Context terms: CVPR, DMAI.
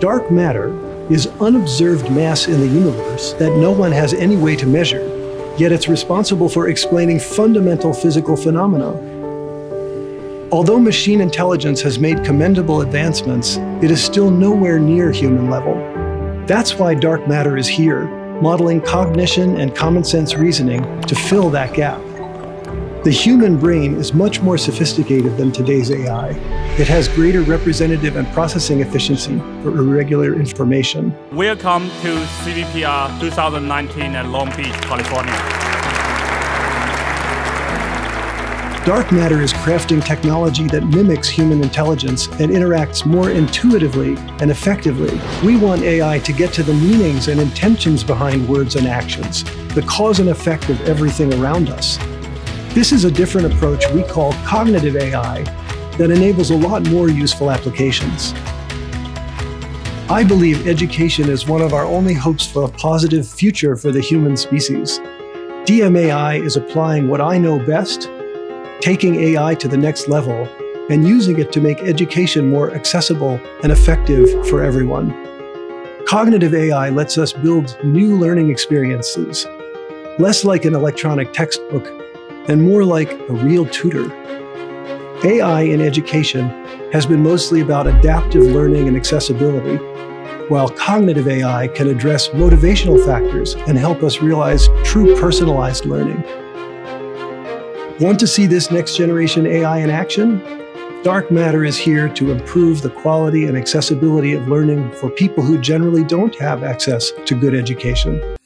Dark matter is unobserved mass in the universe that no one has any way to measure, yet it's responsible for explaining fundamental physical phenomena. Although machine intelligence has made commendable advancements, it is still nowhere near human level. That's why dark matter is here, modeling cognition and common sense reasoning to fill that gap. The human brain is much more sophisticated than today's AI. It has greater representative and processing efficiency for irregular information. Welcome to CVPR 2019 at Long Beach, California. Dark matter is crafting technology that mimics human intelligence and interacts more intuitively and effectively. We want AI to get to the meanings and intentions behind words and actions, the cause and effect of everything around us. This is a different approach we call cognitive AI that enables a lot more useful applications. I believe education is one of our only hopes for a positive future for the human species. DMAI is applying what I know best, taking AI to the next level, and using it to make education more accessible and effective for everyone. Cognitive AI lets us build new learning experiences, less like an electronic textbook and more like a real tutor. AI in education has been mostly about adaptive learning and accessibility, while cognitive AI can address motivational factors and help us realize true personalized learning. Want to see this next generation AI in action? Dark matter is here to improve the quality and accessibility of learning for people who generally don't have access to good education.